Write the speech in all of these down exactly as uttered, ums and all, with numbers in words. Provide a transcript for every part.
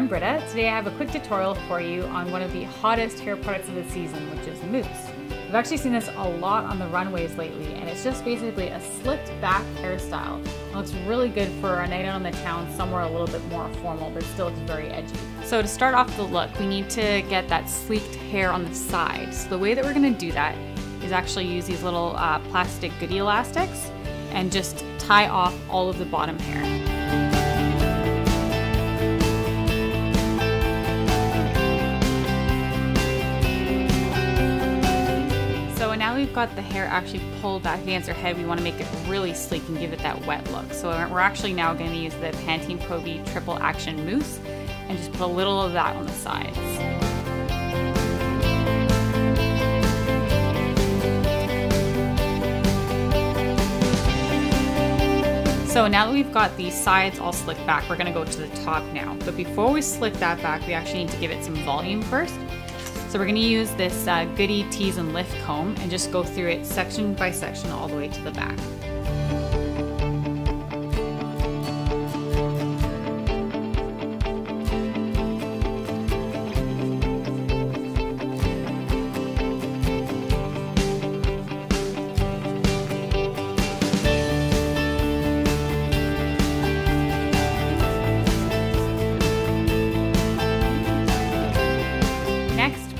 I'm Britta. Today I have a quick tutorial for you on one of the hottest hair products of the season, which is mousse. I've actually seen this a lot on the runways lately, and it's just basically a slicked back hairstyle. It looks really good for a night out on the town somewhere a little bit more formal, but still it's very edgy. So to start off the look, we need to get that sleeked hair on the side. So the way that we're going to do that is actually use these little uh, plastic Goody elastics and just tie off all of the bottom hair. Now we've got the hair actually pulled back against our head, we want to make it really sleek and give it that wet look. So we're actually now going to use the Pantene Pro-V Triple Action Mousse and just put a little of that on the sides. So now that we've got the sides all slicked back, we're going to go to the top now. But before we slick that back, we actually need to give it some volume first. So we're going to use this uh, Goody Tease and Lift comb and just go through it section by section all the way to the back.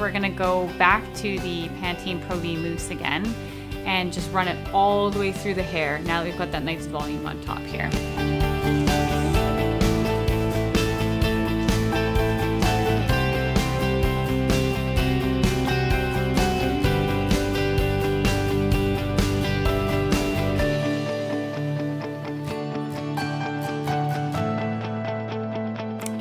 We're going to go back to the Pantene Pro-V Mousse again and just run it all the way through the hair now that we've got that nice volume on top here.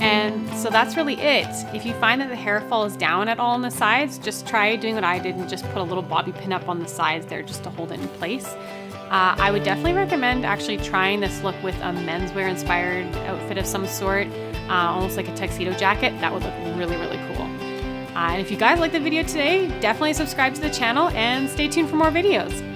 And so that's really it. If you find that the hair falls down at all on the sides, just try doing what I did and just put a little bobby pin up on the sides there just to hold it in place. Uh, I would definitely recommend actually trying this look with a menswear inspired outfit of some sort, uh, almost like a tuxedo jacket. That would look really, really cool. Uh, and if you guys liked the video today, definitely subscribe to the channel and stay tuned for more videos.